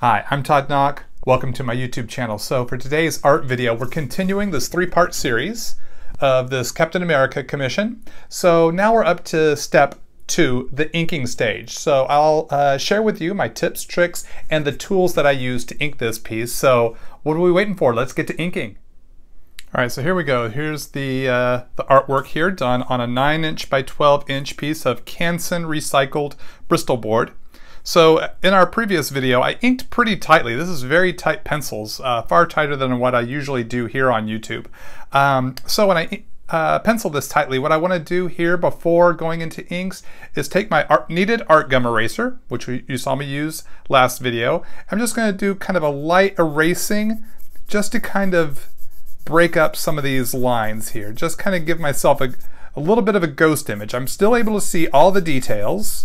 Hi, I'm Todd Nauck. Welcome to my YouTube channel. So for today's art video, we're continuing this three-part series of this Captain America commission. So now we're up to step 2, the inking stage. So I'll share with you my tips, tricks, and the tools that I use to ink this piece. So what are we waiting for? Let's get to inking. All right, so here we go. Here's the artwork here done on a 9" by 12" piece of Canson recycled Bristol board. So in our previous video, I inked pretty tightly. This is very tight pencils, far tighter than what I usually do here on YouTube. So when I pencil this tightly, what I want to do here before going into inks is take my needed art gum eraser, which you saw me use last video. I'm just going to do kind of a light erasing just to kind of break up some of these lines here. Just kind of give myself a little bit of a ghost image. I'm still able to see all the details,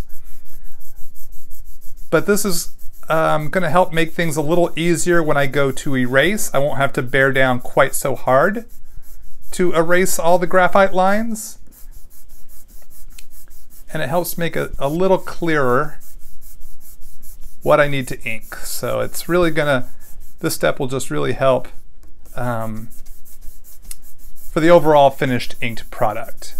but this is going to help make things a little easier when I go to erase. I won't have to bear down quite so hard to erase all the graphite lines. And it helps make a little clearer what I need to ink. So it's really gonna, this step will just really help for the overall finished inked product.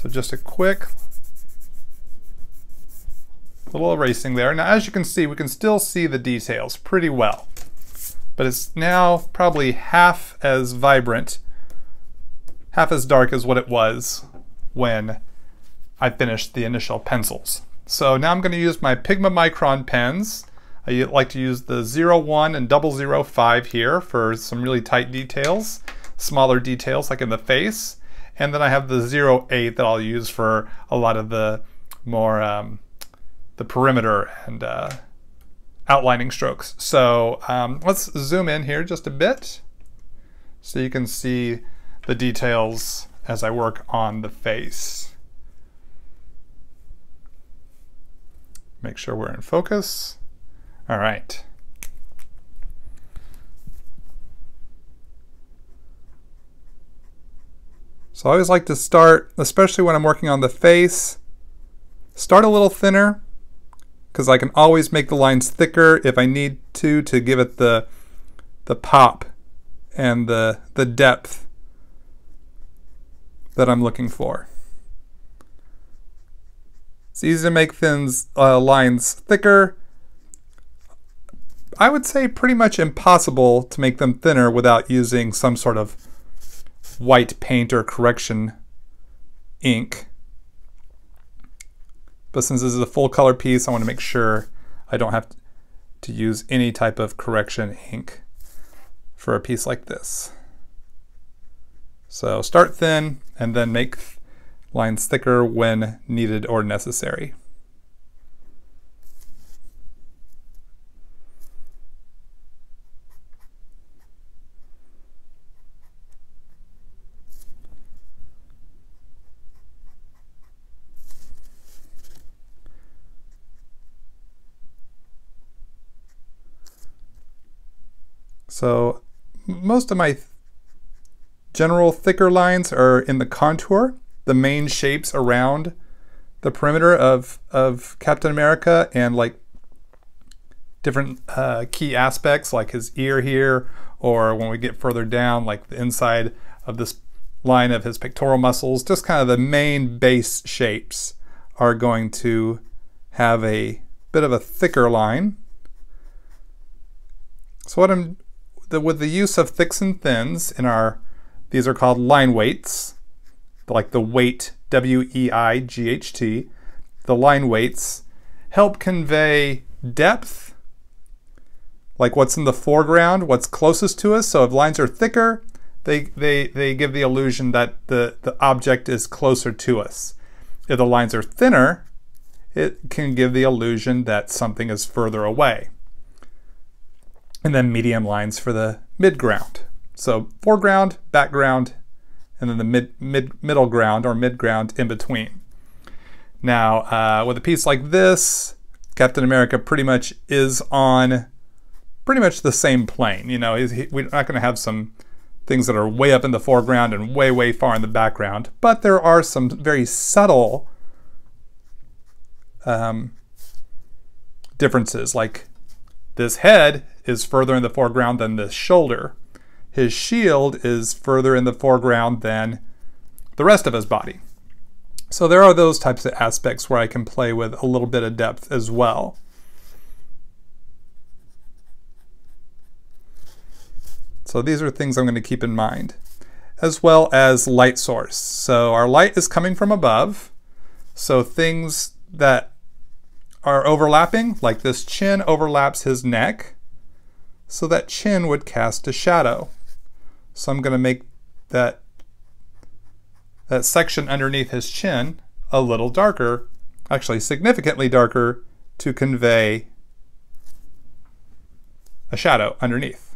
So just a quick little erasing there. Now, as you can see, we can still see the details pretty well, but it's now probably half as vibrant, half as dark as what it was when I finished the initial pencils. So now I'm going to use my Pigma Micron pens. I like to use the 01 and 005 here for some really tight details, smaller details like in the face. And then I have the 08 that I'll use for a lot of the more the perimeter and outlining strokes. So let's zoom in here just a bit so you can see the details as I work on the face. Make sure we're in focus. All right. So I always like to start, especially when I'm working on the face, start a little thinner, because I can always make the lines thicker if I need to give it the pop and the depth that I'm looking for. It's easy to make thin lines thicker. I would say pretty much impossible to make them thinner without using some sort of white paint or correction ink. But since this is a full color piece, I want to make sure I don't have to use any type of correction ink for a piece like this. So start thin and then make lines thicker when needed or necessary. So most of my general thicker lines are in the contour, the main shapes around the perimeter of Captain America and like different key aspects like his ear here, or when we get further down like the inside of this line of his pectoral muscles, just kind of the main base shapes are going to have a bit of a thicker line. So what I'm with the use of thicks and thins in our, these are called line weights, like the weight, W-E-I-G-H-T, the line weights help convey depth, like what's in the foreground, what's closest to us. So if lines are thicker, they give the illusion that the object is closer to us. If the lines are thinner, it can give the illusion that something is further away. And then medium lines for the mid-ground. So foreground, background, and then the middle ground or mid-ground in between. Now, with a piece like this, Captain America pretty much is on pretty much the same plane. You know, we're not going to have some things that are way up in the foreground and way, way far in the background, but there are some very subtle differences. Like this head is further in the foreground than this shoulder. His shield is further in the foreground than the rest of his body. So there are those types of aspects where I can play with a little bit of depth as well. So these are things I'm going to keep in mind, as well as light source. So our light is coming from above. So things that are overlapping, like this chin overlaps his neck. So that chin would cast a shadow. So I'm going to make that section underneath his chin a little darker, actually significantly darker, to convey a shadow underneath.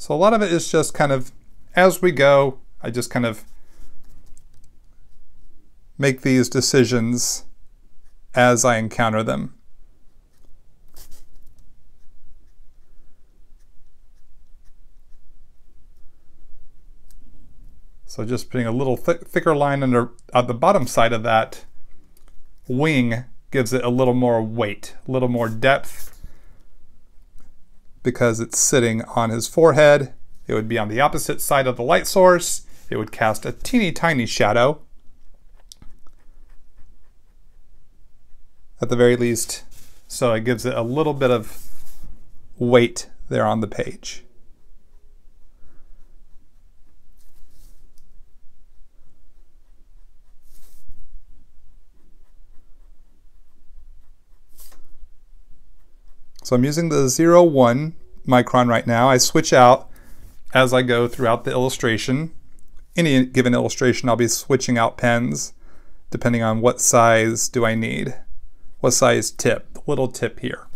So a lot of it is just kind of, as we go, I just kind of make these decisions as I encounter them. So just putting a little thicker line under the bottom side of that wing gives it a little more weight, a little more depth, because it's sitting on his forehead. It would be on the opposite side of the light source. It would cast a teeny tiny shadow. At the very least, so it gives it a little bit of weight there on the page. So I'm using the 0.1 micron right now. I switch out as I go throughout the illustration. Any given illustration, I'll be switching out pens depending on what size do I need. What size tip? The little tip here.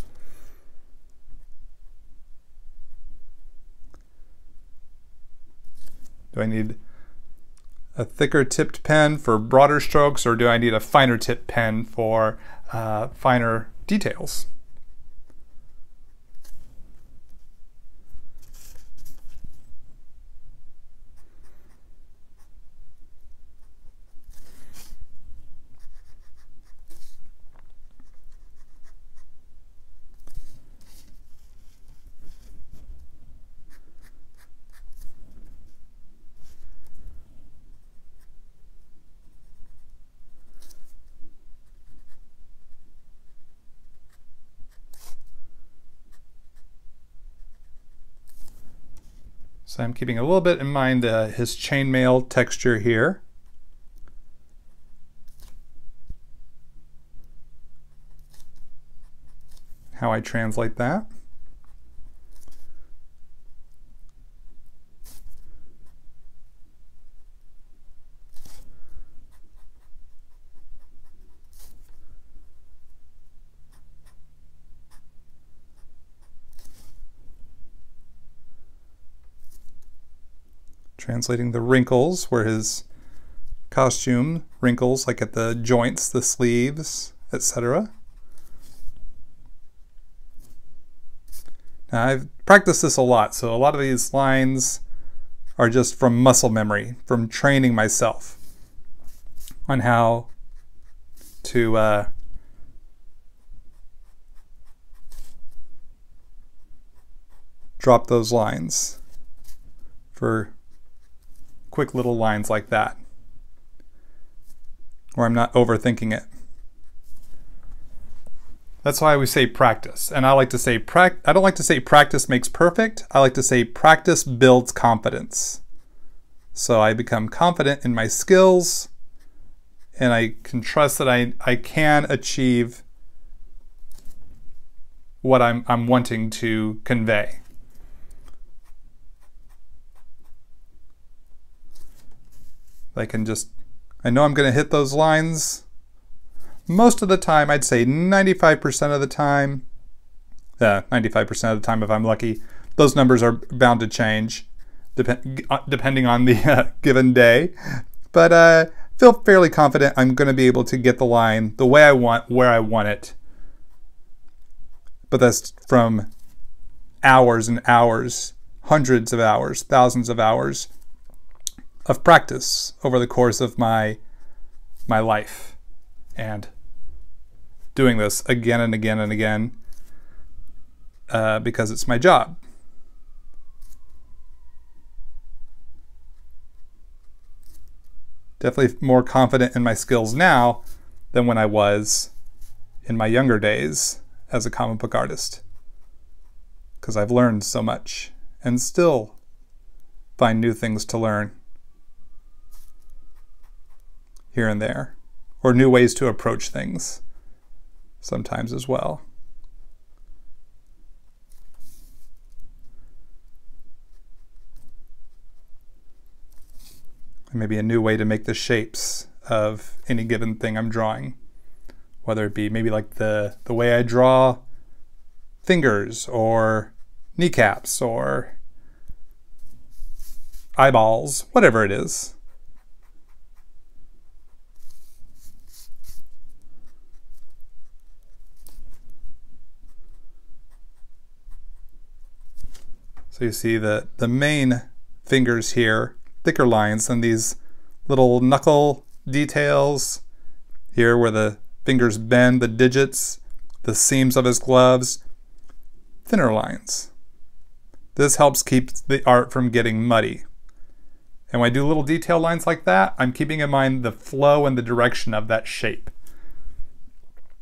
Do I need a thicker tipped pen for broader strokes, or do I need a finer tipped pen for finer details? So I'm keeping a little bit in mind his chainmail texture here. How I translate that. Translating the wrinkles where his costume wrinkles, like at the joints, the sleeves, etc. Now I've practiced this a lot, so a lot of these lines are just from muscle memory, from training myself on how to drop those lines for quick little lines like that, where I'm not overthinking it. That's why we say practice. And I like to say, I don't like to say practice makes perfect. I like to say practice builds confidence. So I become confident in my skills, and I can trust that I can achieve what I'm wanting to convey. I can just, I know I'm going to hit those lines most of the time. I'd say 95% of the time, 95% of the time if I'm lucky. Those numbers are bound to change depending on the given day. But I feel fairly confident I'm going to be able to get the line the way I want, where I want it. But that's from hours and hours, hundreds of hours, thousands of hours of practice over the course of my my life. And doing this again and again and again because it's my job. Definitely more confident in my skills now than when I was in my younger days as a comic book artist, because I've learned so much and still find new things to learn here and there, or new ways to approach things sometimes as well. Maybe a new way to make the shapes of any given thing I'm drawing, whether it be maybe like the way I draw fingers or kneecaps or eyeballs, whatever it is. So you see the main fingers here, thicker lines than these little knuckle details here where the fingers bend, the digits, the seams of his gloves, thinner lines. This helps keep the art from getting muddy. And when I do little detail lines like that, I'm keeping in mind the flow and the direction of that shape.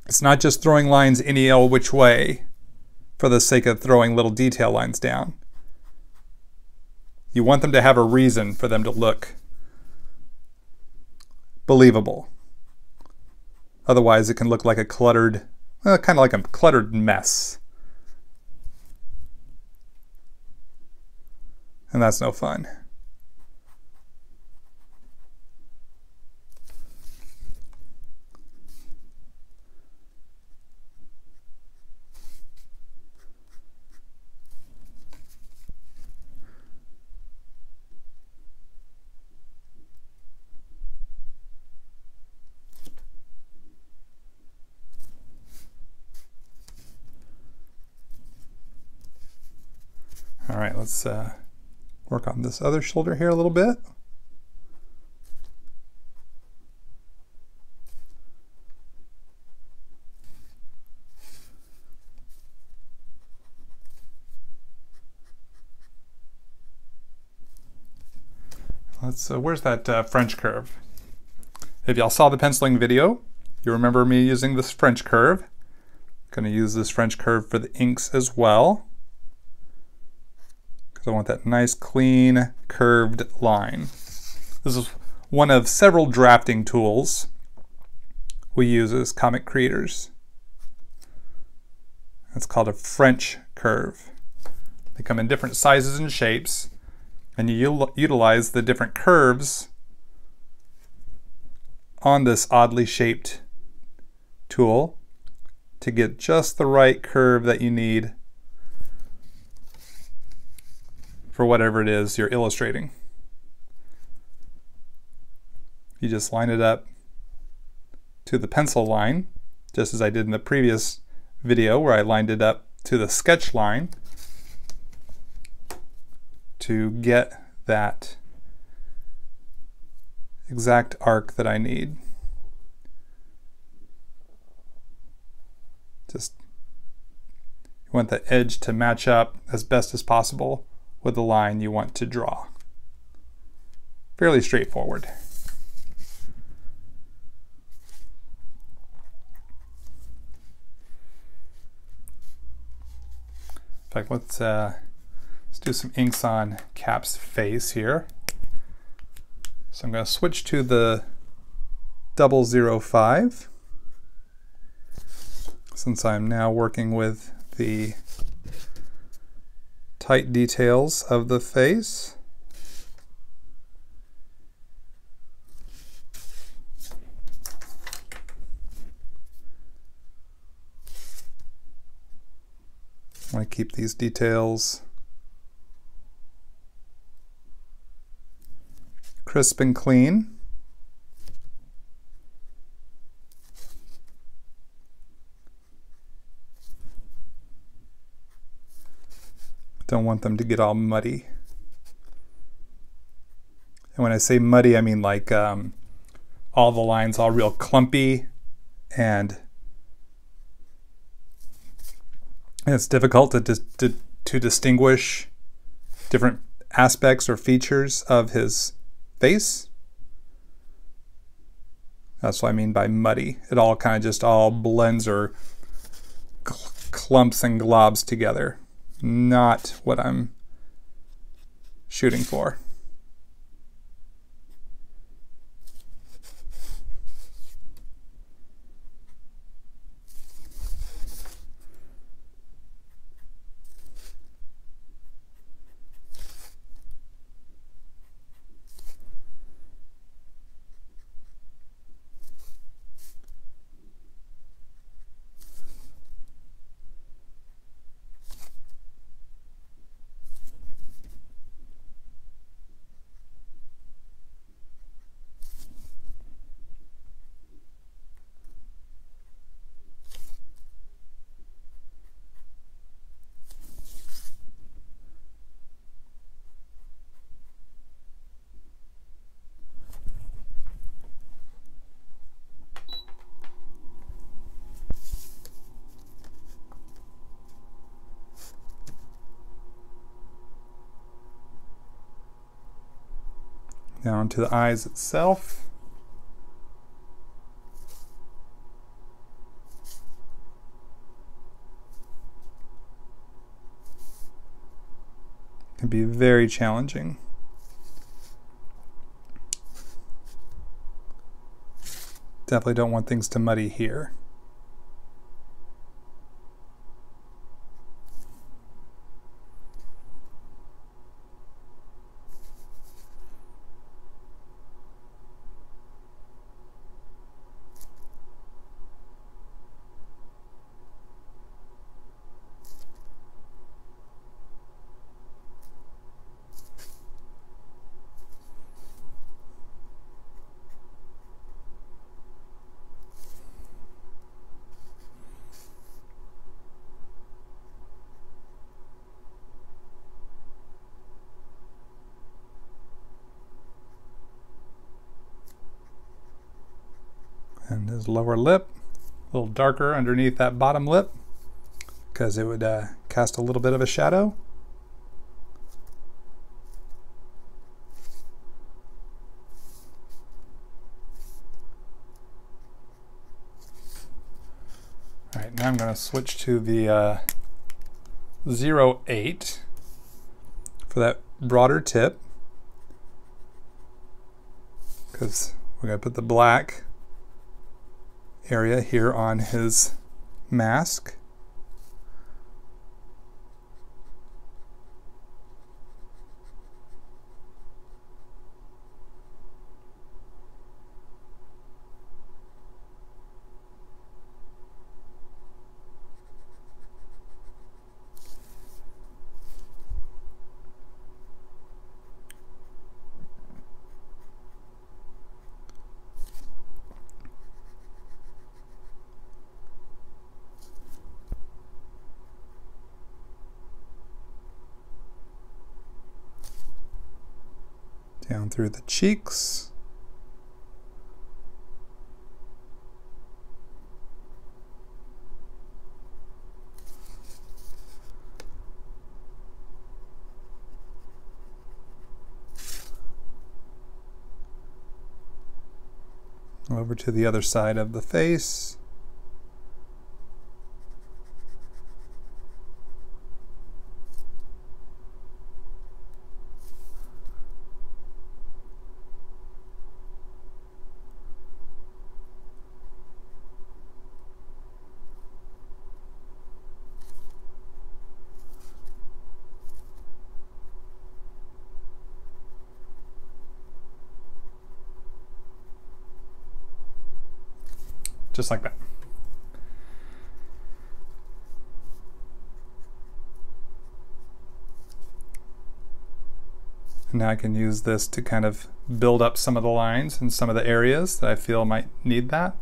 It's not just throwing lines any old which way for the sake of throwing little detail lines down. You want them to have a reason for them to look believable. Otherwise, it can look like a cluttered, kind of like a cluttered mess. And that's no fun. All right, let's work on this other shoulder here a little bit. Let's, where's that French curve? If y'all saw the penciling video, you remember me using this French curve. I'm gonna use this French curve for the inks as well. So I want that nice, clean, curved line. This is one of several drafting tools we use as comic creators. It's called a French curve. They come in different sizes and shapes, and you utilize the different curves on this oddly shaped tool to get just the right curve that you need for whatever it is you're illustrating. You just line it up to the pencil line, just as I did in the previous video where I lined it up to the sketch line to get that exact arc that I need. Just, you want the edge to match up as best as possible with the line you want to draw. Fairly straightforward. In fact, let's do some inks on Cap's face here. So I'm going to switch to the 005 since I'm now working with the tight details of the face. I want to keep these details crisp and clean. Don't want them to get all muddy. And when I say muddy, I mean like all the lines all real clumpy, and it's difficult to distinguish different aspects or features of his face. That's what I mean by muddy. It all kind of just all blends or clumps and globs together. Not what I'm shooting for. Down to the eyes itself. It can be very challenging. Definitely don't want things to muddy here. And his lower lip, a little darker underneath that bottom lip, because it would cast a little bit of a shadow. All right, now I'm going to switch to the 08 for that broader tip, because we're going to put the black area here on his mask. Down through the cheeks. Over to the other side of the face. Just like that. And now I can use this to kind of build up some of the lines and some of the areas that I feel might need that.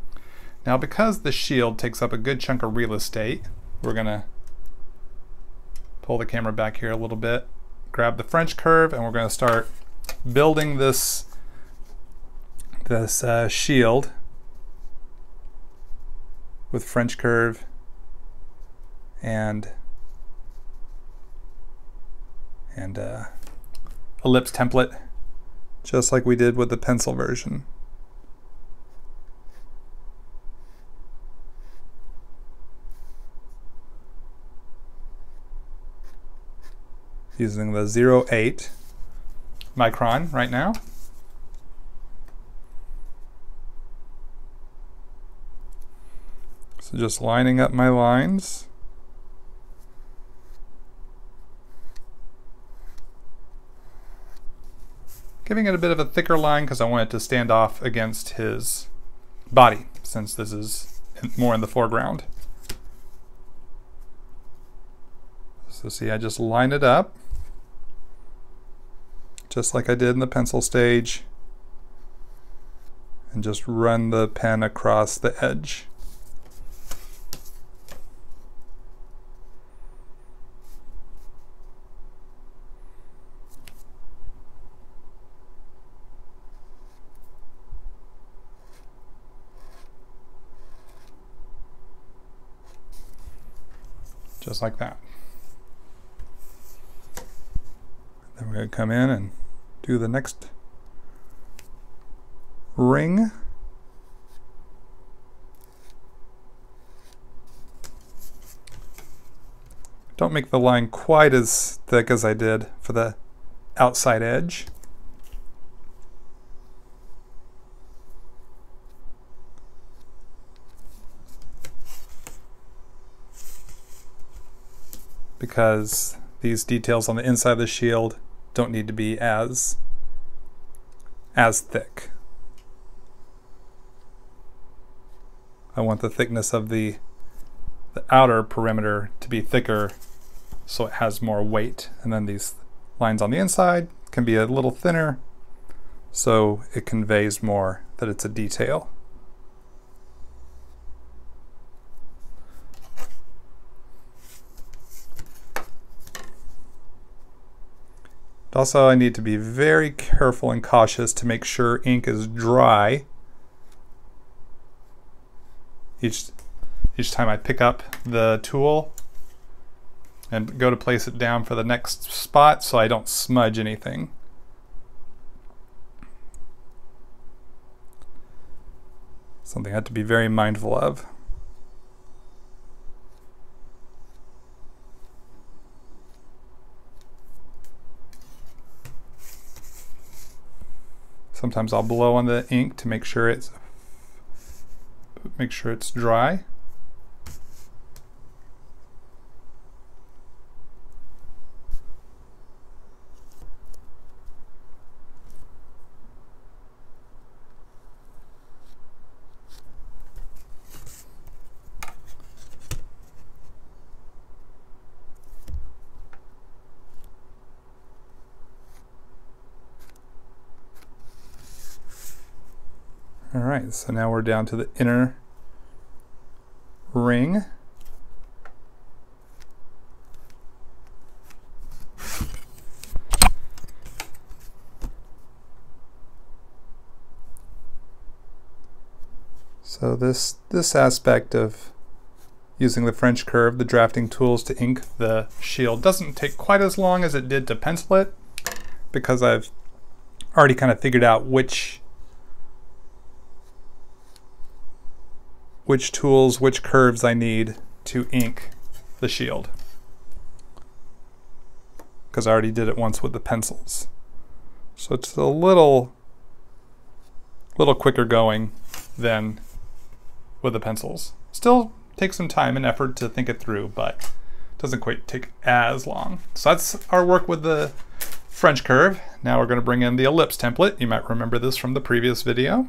Now, because the shield takes up a good chunk of real estate, we're gonna pull the camera back here a little bit, grab the French curve, and we're gonna start building this this shield with French curve and ellipse template, just like we did with the pencil version. Using the 0.8 micron right now. So just lining up my lines. Giving it a bit of a thicker line because I want it to stand off against his body, since this is more in the foreground. So see, I just line it up, just like I did in the pencil stage, and just run the pen across the edge. Just like that. Then we're going to come in and do the next ring. Don't make the line quite as thick as I did for the outside edge. Because these details on the inside of the shield don't need to be as thick. I want the thickness of the outer perimeter to be thicker so it has more weight. And then these lines on the inside can be a little thinner so it conveys more that it's a detail. Also, I need to be very careful and cautious to make sure ink is dry each time I pick up the tool and go to place it down for the next spot, so I don't smudge anything. Something I have to be very mindful of. Sometimes I'll blow on the ink to make sure it's dry. Alright, so now we're down to the inner ring. So this aspect of using the French curve, the drafting tools to ink the shield, doesn't take quite as long as it did to pencil it, because I've already kind of figured out which tools, which curves I need to ink the shield. Because I already did it once with the pencils. So it's a little quicker going than with the pencils. Still takes some time and effort to think it through, but doesn't quite take as long. So that's our work with the French curve. Now we're going to bring in the ellipse template. You might remember this from the previous video.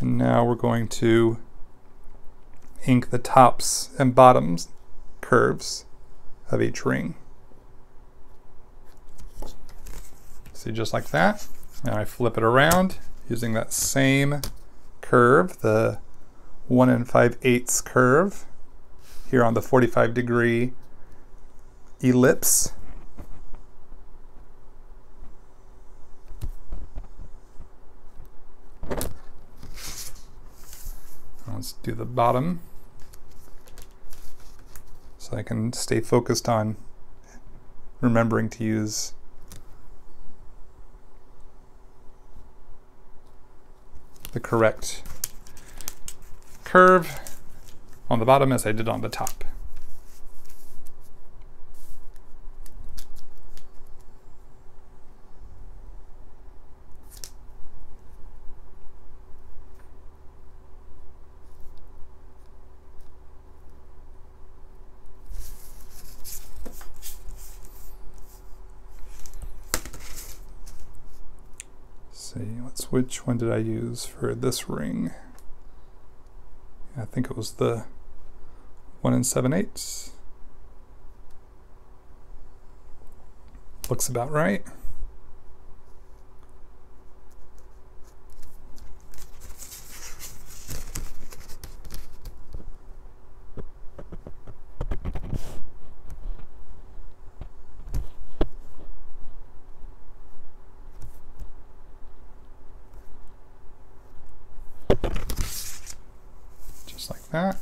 And now we're going to ink the tops and bottoms curves of each ring. See, just like that. Now I flip it around using that same curve, the 1 5/8 curve, here on the 45-degree ellipse. Let's do the bottom so I can stay focused on remembering to use the correct curve on the bottom as I did on the top. Which one did I use for this ring? I think it was the 1 7/8. Looks about right. That.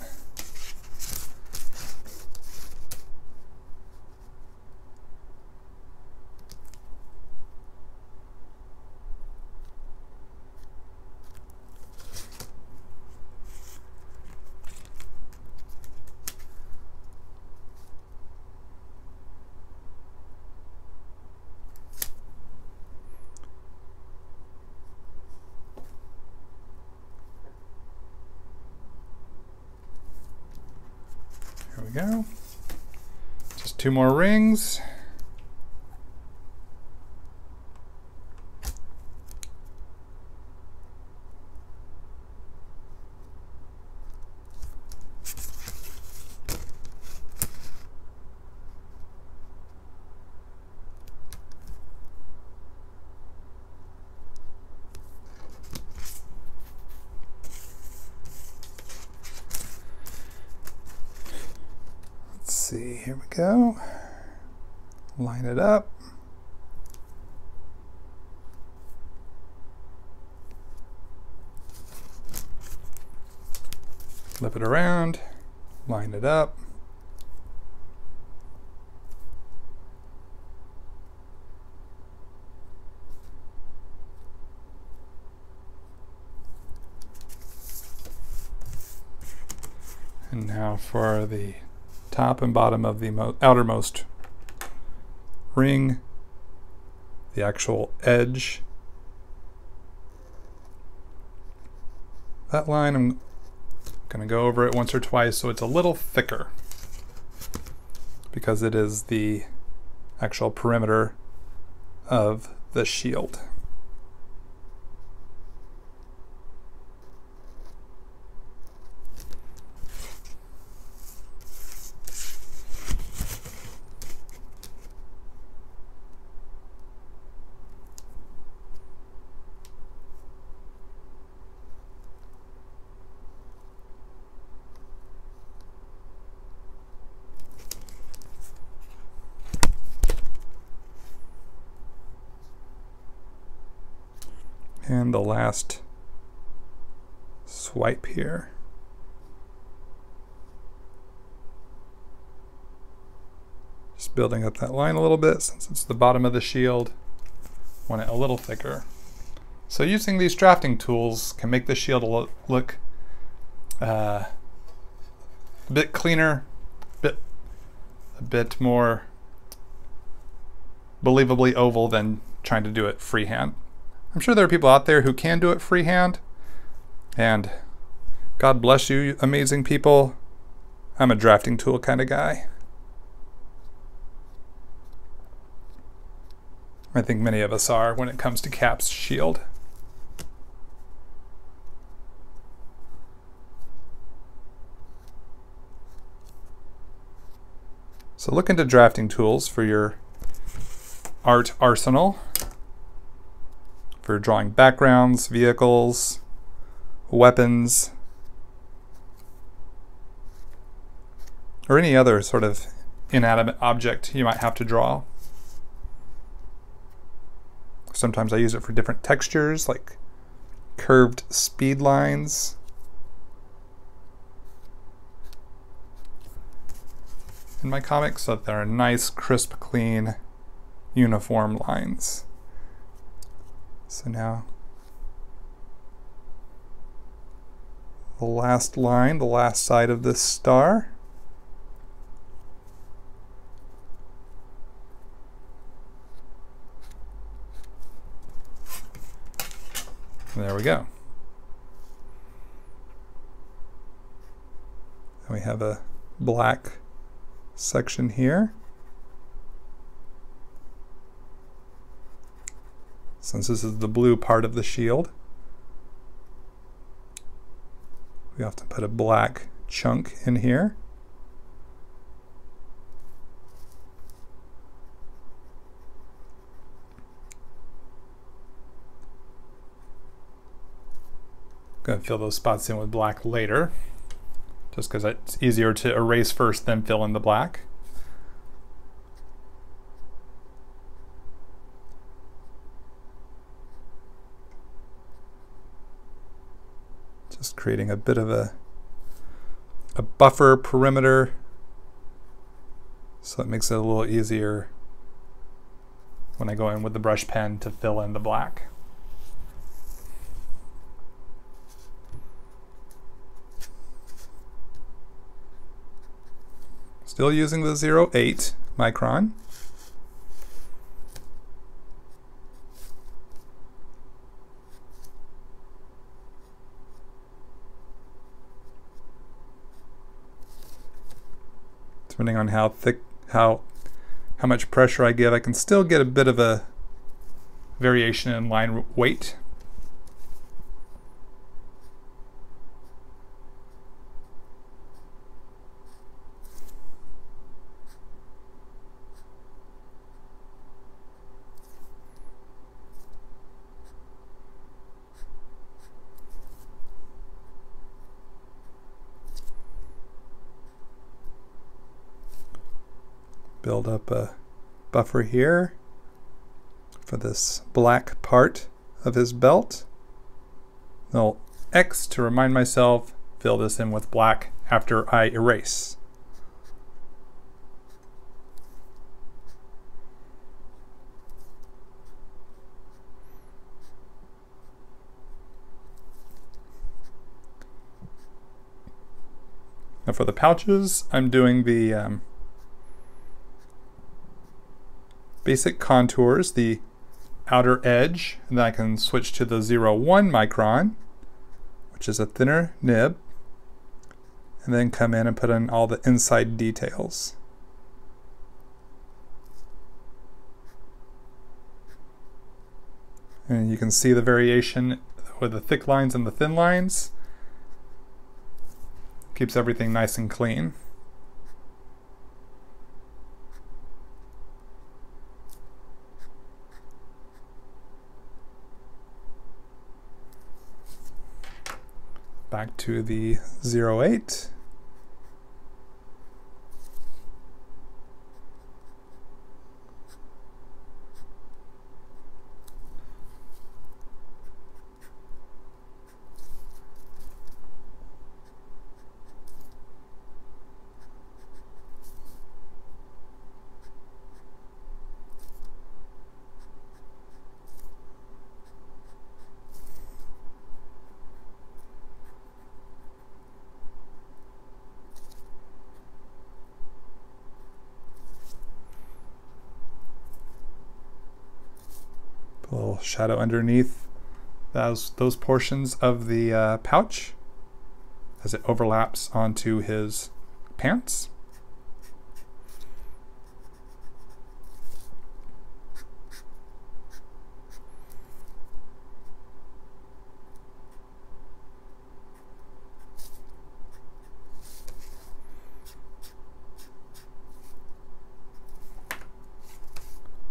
Go. Just two more rings. Here we go. Line it up. Flip it around. Line it up. And now for the top and bottom of the outermost ring, the actual edge. That line, I'm going to go over it once or twice so it's a little thicker because it is the actual perimeter of the shield. And the last swipe here. Just building up that line a little bit since it's the bottom of the shield. Want it a little thicker. So using these drafting tools can make the shield look a bit cleaner, a bit more believably oval than trying to do it freehand. I'm sure there are people out there who can do it freehand, and God bless you, amazing people. I'm a drafting tool kind of guy. I think many of us are when it comes to Cap's shield. So look into drafting tools for your art arsenal. For drawing backgrounds, vehicles, weapons, or any other sort of inanimate object you might have to draw. Sometimes I use it for different textures, like curved speed lines, in my comics so that there are nice, crisp, clean, uniform lines. So now the last line, the last side of this star. There we go. And we have a black section here. Since this is the blue part of the shield, we often put a black chunk in here. Going to fill those spots in with black later, just because it's easier to erase first than fill in the black. Just creating a bit of a buffer perimeter, so it makes it a little easier when I go in with the brush pen to fill in the black. Still using the 0.8 micron. Depending on how thick, how much pressure I give, I can still get a bit of a variation in line weight. Build up a buffer here for this black part of his belt. I'll X to remind myself, fill this in with black after I erase. Now for the pouches, I'm doing the basic contours, the outer edge, and then I can switch to the 0.1 micron, which is a thinner nib, and then come in and put in all the inside details. And you can see the variation with the thick lines and the thin lines. Keeps everything nice and clean. Back to the 0.8. Shadow underneath those portions of the pouch as it overlaps onto his pants.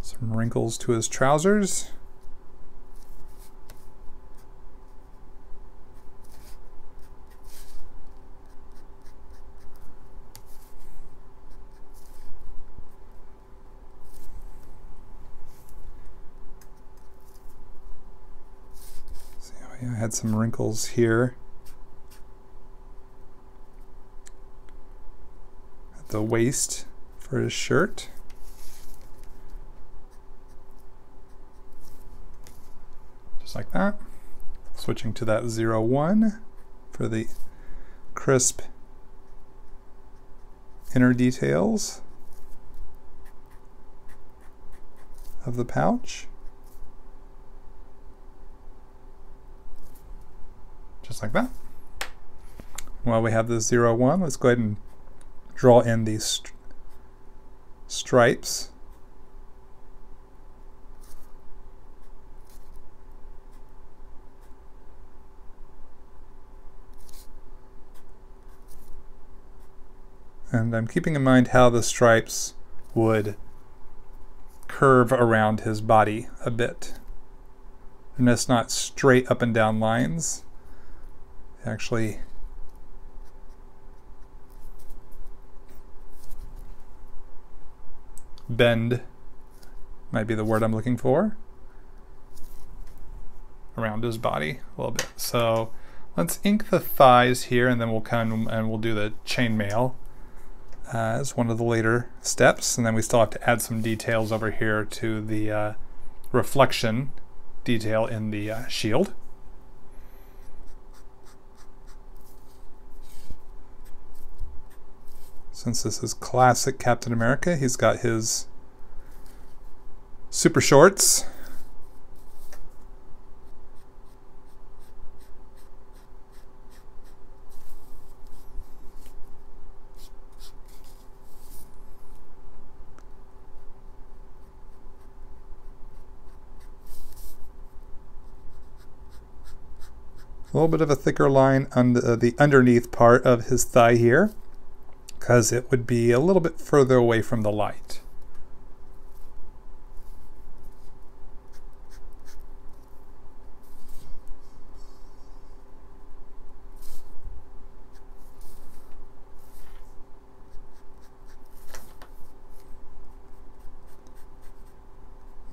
Some wrinkles to his trousers. Had some wrinkles here at the waist for his shirt. Just like that. Switching to that 01 for the crisp inner details of the pouch. Just like that. While we have the 01, let's go ahead and draw in these stripes. And I'm keeping in mind how the stripes would curve around his body a bit. And that's not straight up and down lines. Actually, bend might be the word I'm looking for around his body a little bit. So let's ink the thighs here, and then we'll come and we'll do the chainmail as one of the later steps, and then we still have to add some details over here to the reflection detail in the shield. Since this is classic Captain America, he's got his super shorts. A little bit of a thicker line on the underneath part of his thigh here, because it would be a little bit further away from the light.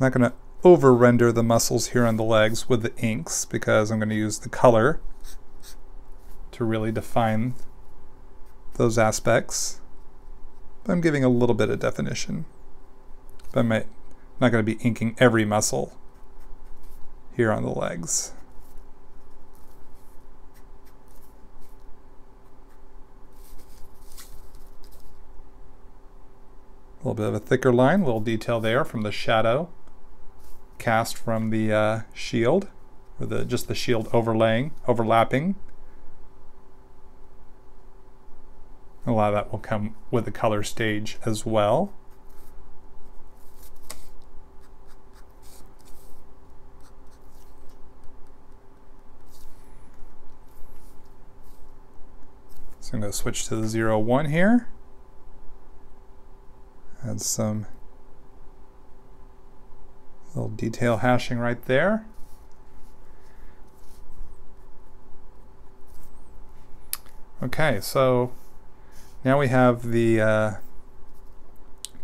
I'm not going to over-render the muscles here on the legs with the inks, because I'm going to use the color to really define those aspects. But I'm giving a little bit of definition. But I'm not going to be inking every muscle here on the legs. A little bit of a thicker line, a little detail there from the shadow cast from the shield, or just the shield overlapping. A lot of that will come with the color stage as well. So I'm going to switch to the 01 here. Add some little detail hashing right there. Okay, so now we have the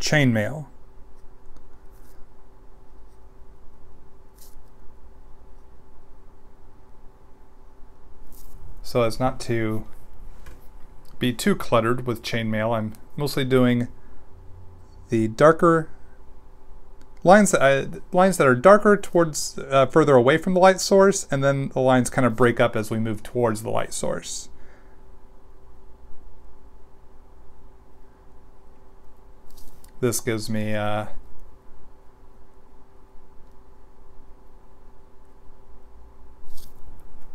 chainmail. So as not to be too cluttered with chainmail, I'm mostly doing the darker lines that are darker towards further away from the light source, and then the lines kind of break up as we move towards the light source. This gives me what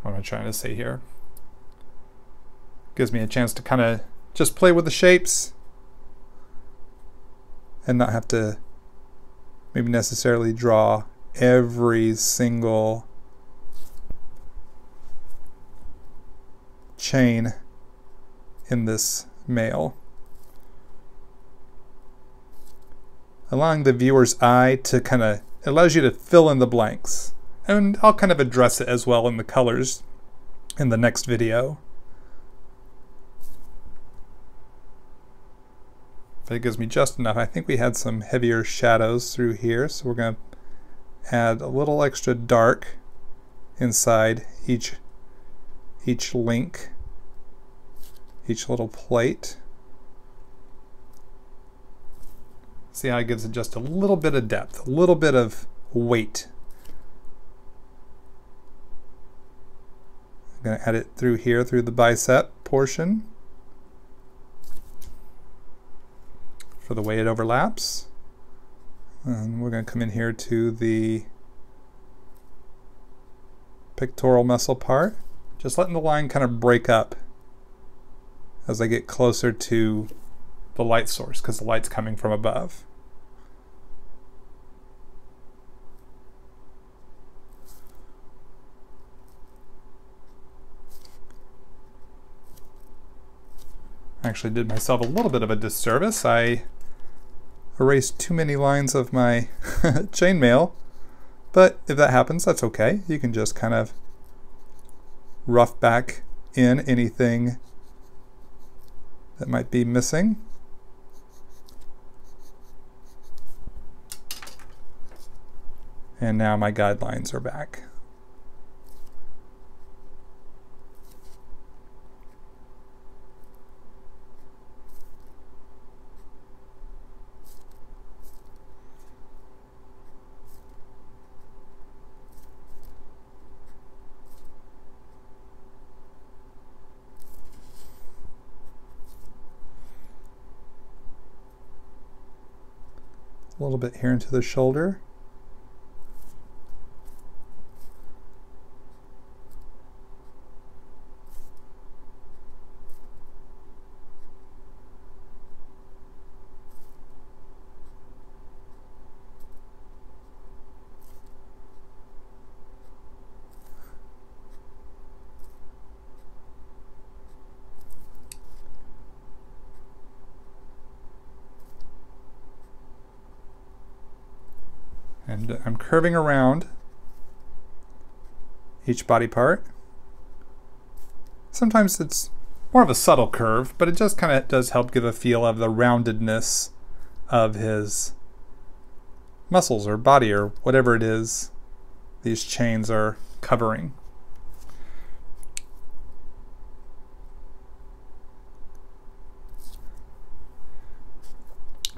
am I trying to say here? Gives me a chance to kind of just play with the shapes and not have to maybe necessarily draw every single chain in this mail. Allowing the viewer's eye to kind of, allows you to fill in the blanks. And I'll kind of address it as well in the colors in the next video. But it gives me just enough. I think we had some heavier shadows through here, so we're going to add a little extra dark inside each link, each little plate. See how it gives it just a little bit of depth, a little bit of weight. I'm going to add it through here, through the bicep portion, for the way it overlaps. And we're going to come in here to the pectoral muscle part, just letting the line kind of break up as I get closer to the light source, because the light's coming from above. I actually did myself a little bit of a disservice. I erased too many lines of my chainmail, but if that happens, that's okay. You can just kind of rough back in anything that might be missing. And now my guidelines are back. A little bit here into the shoulder. And I'm curving around each body part. Sometimes it's more of a subtle curve, but it just kind of does help give a feel of the roundedness of his muscles or body or whatever it is these chains are covering.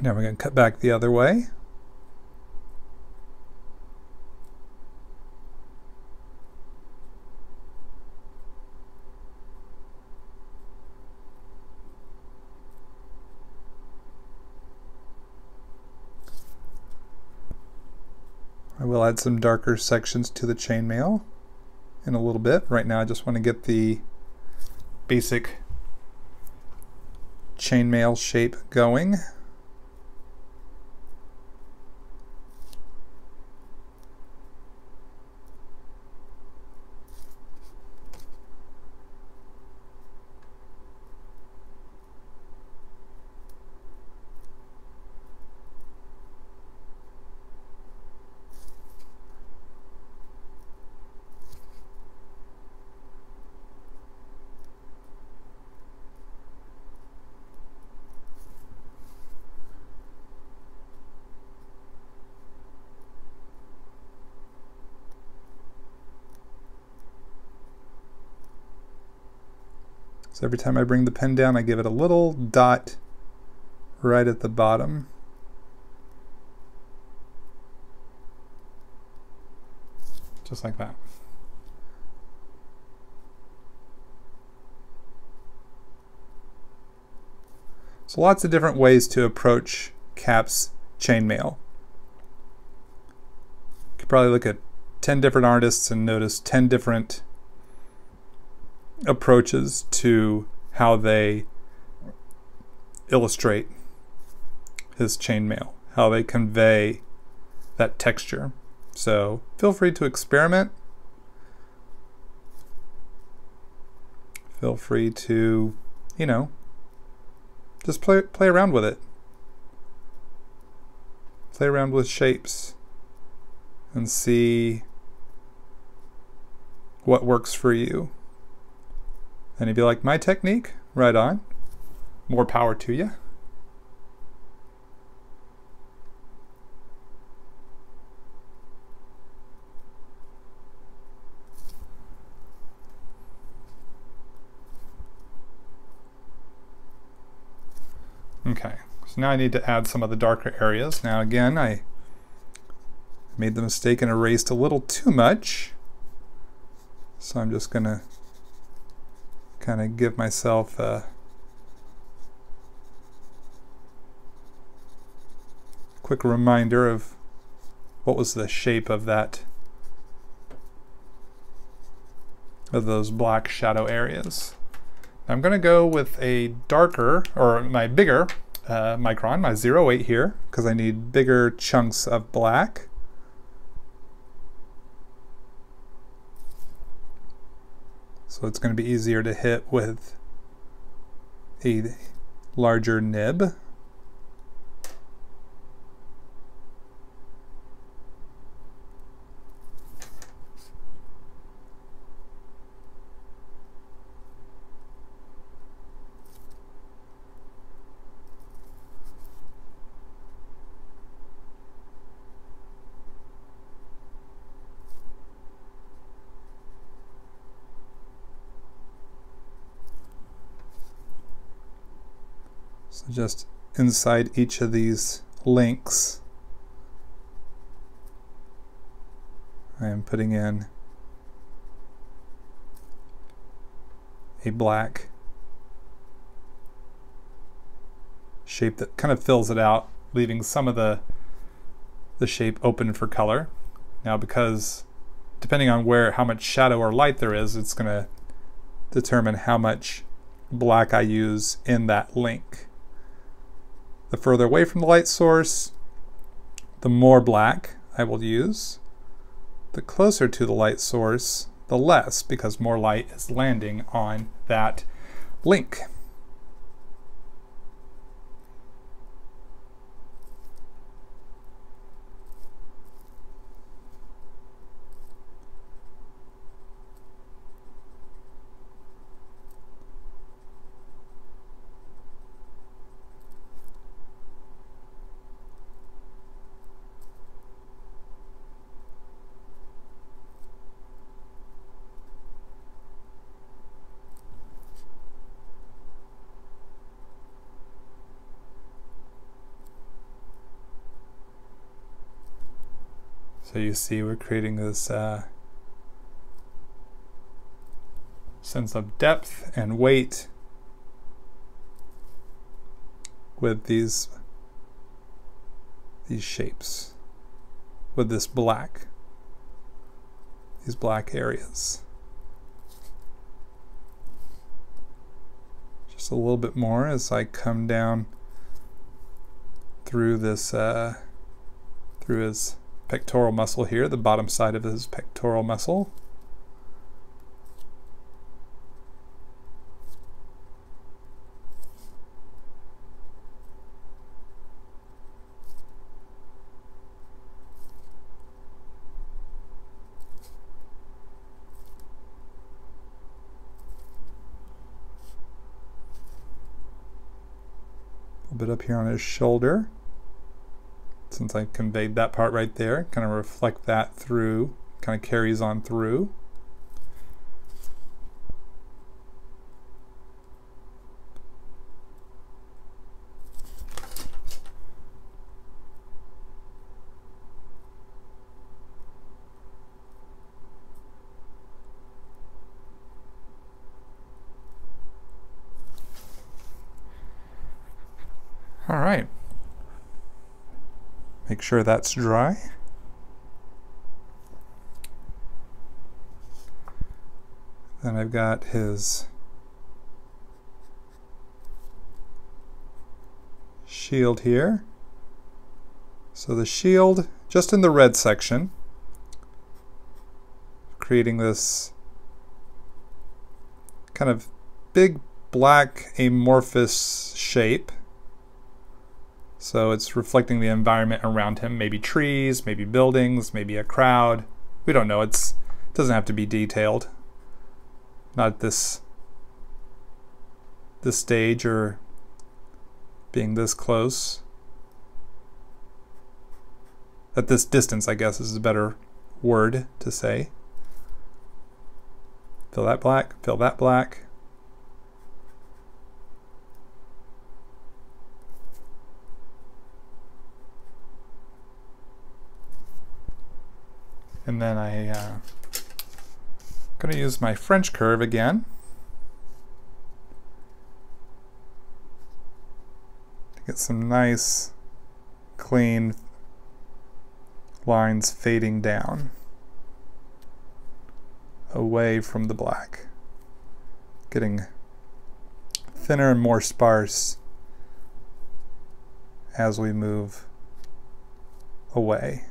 Now we're going to cut back the other way. I will add some darker sections to the chainmail in a little bit. Right now I just want to get the basic chainmail shape going. So every time I bring the pen down, I give it a little dot right at the bottom. Just like that. So lots of different ways to approach Cap's chainmail. You could probably look at 10 different artists and notice 10 different approaches to how they illustrate his chainmail, how they convey that texture. So feel free to experiment. Feel free to, you know, just play around with it. Play around with shapes and see what works for you. And if you like my technique, right on. More power to you. Okay, So now I need to add some of the darker areas. Now again, I made the mistake and erased a little too much. So I'm just going to kind of give myself a quick reminder of what was the shape of that, of those black shadow areas. I'm going to go with a darker, or my bigger micron, my 0.8 here, because I need bigger chunks of black. So it's going to be easier to hit with a larger nib. So just inside each of these links, I am putting in a black shape that kind of fills it out, leaving some of the shape open for color. Now, because depending on where, how much shadow or light there is, it's going to determine how much black I use in that link. The further away from the light source, the more black I will use. The closer to the light source, the less, because more light is landing on that link. So you see we're creating this sense of depth and weight with these shapes, with this black, these black areas. Just a little bit more as I come down through this, through his pectoral muscle here, the bottom side of his pectoral muscle. A little bit up here on his shoulder. Since I conveyed that part right there, kind of reflect that through, kind of carries on through. All right. Make sure that's dry. Then I've got his shield here. So the shield, just in the red section, creating this kind of big black amorphous shape. So it's reflecting the environment around him, maybe trees, maybe buildings, maybe a crowd. We don't know, it doesn't have to be detailed. Not this stage or being this close. At this distance, I guess, is a better word to say. Fill that black, fill that black. And then I'm going to use my French curve again. To get some nice clean lines fading down away from the black, getting thinner and more sparse as we move away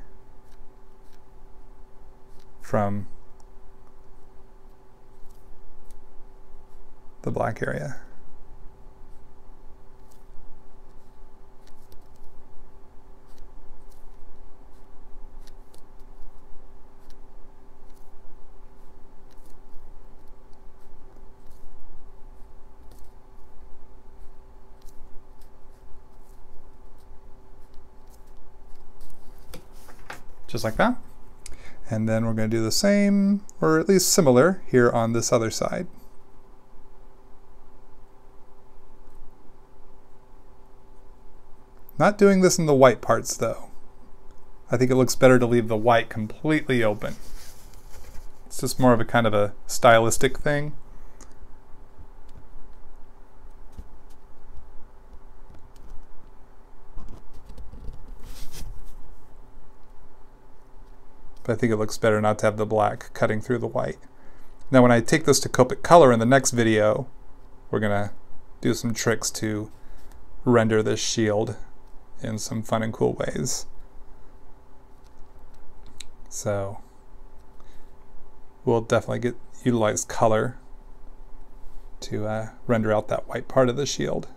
from the black area. Just like that. And then we're going to do the same, or at least similar, here on this other side. Not doing this in the white parts though. I think it looks better to leave the white completely open. It's just more of a kind of a stylistic thing. I think it looks better not to have the black cutting through the white. Now when I take this to Copic color in the next video, we're gonna do some tricks to render this shield in some fun and cool ways. So we'll definitely utilize color to render out that white part of the shield,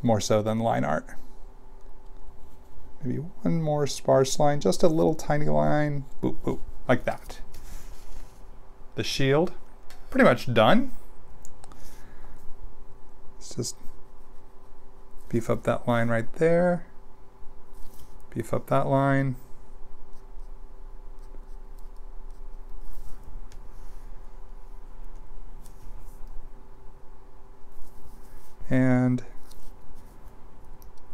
more so than line art. Maybe one more sparse line, just a little tiny line, boop, boop, like that. The shield, pretty much done. Let's just beef up that line right there. Beef up that line. And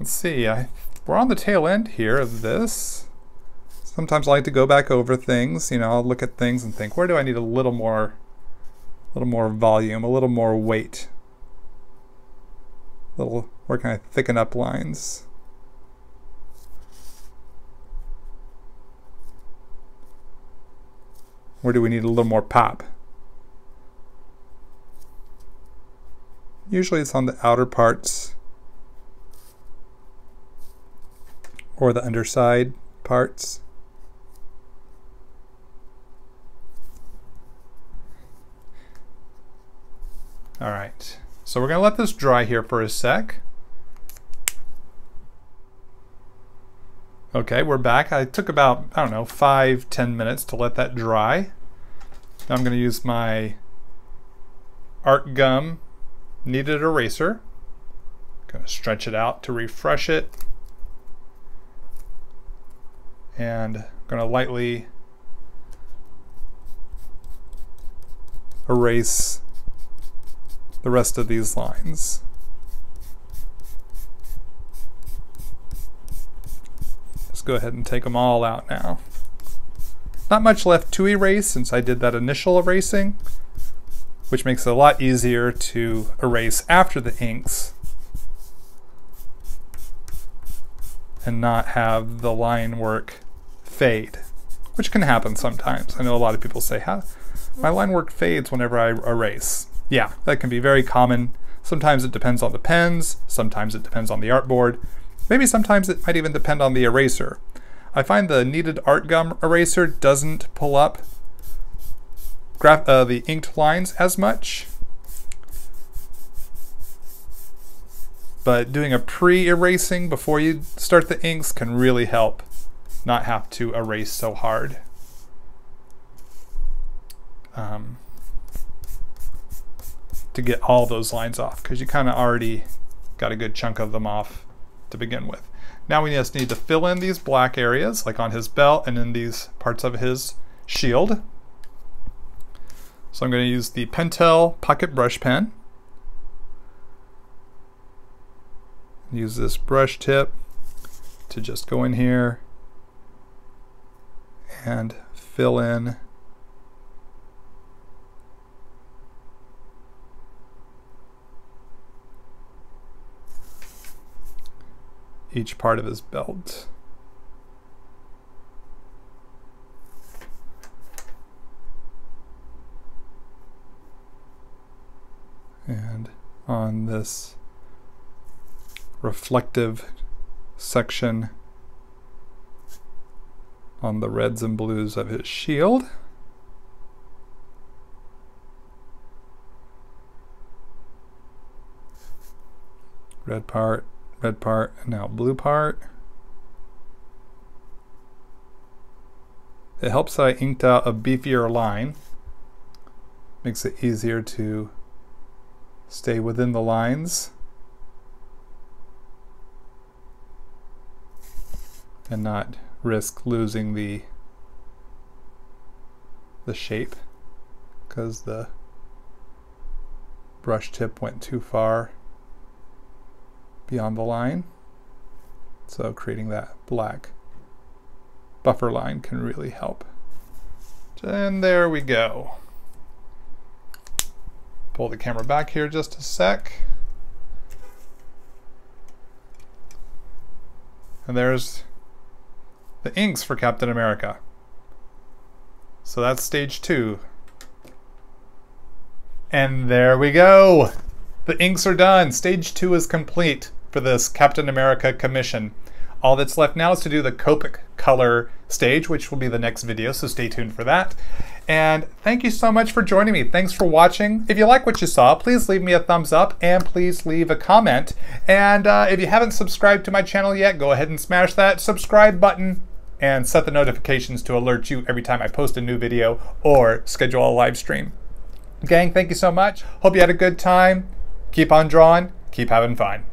let's see, we're on the tail end here of this. Sometimes I like to go back over things, you know, I'll look at things and think, where do I need a little more volume, a little more weight? Where can I thicken up lines? Where do we need a little more pop? Usually it's on the outer parts, or the underside parts. All right, so we're gonna let this dry here for a sec. Okay, we're back. I took about, I don't know, 5–10 minutes to let that dry. Now I'm gonna use my art gum kneaded eraser. Gonna stretch it out to refresh it. And I'm going to lightly erase the rest of these lines. Let's go ahead and take them all out now. Not much left to erase since I did that initial erasing, which makes it a lot easier to erase after the inks and not have the line work fade, which can happen sometimes. I know a lot of people say, huh, my line work fades whenever I erase. Yeah, that can be very common. Sometimes it depends on the pens, sometimes it depends on the artboard, maybe sometimes it might even depend on the eraser. I find the kneaded art gum eraser doesn't pull up the inked lines as much, but doing a pre-erasing before you start the inks can really help not have to erase so hard. To get all those lines off, because you kind of already got a good chunk of them off to begin with. Now we just need to fill in these black areas, like on his belt and in these parts of his shield. So I'm going to use the Pentel Pocket Brush Pen. Use this brush tip to just go in here and fill in each part of his belt. And on this reflective section on the reds and blues of his shield, red part, red part, and now blue part. It helps that I inked out a beefier line. Makes it easier to stay within the lines and not risk losing the shape because the brush tip went too far beyond the line. So creating that black buffer line can really help. And there we go. Pull the camera back here just a sec. And there's the inks for Captain America. So that's stage 2. And there we go. The inks are done. Stage 2 is complete for this Captain America commission. All that's left now is to do the Copic color stage, which will be the next video, so stay tuned for that. And thank you so much for joining me. Thanks for watching. If you like what you saw, please leave me a thumbs up and please leave a comment. And if you haven't subscribed to my channel yet, go ahead and smash that subscribe button and set the notifications to alert you every time I post a new video or schedule a live stream. Gang, thank you so much. Hope you had a good time. Keep on drawing, keep having fun.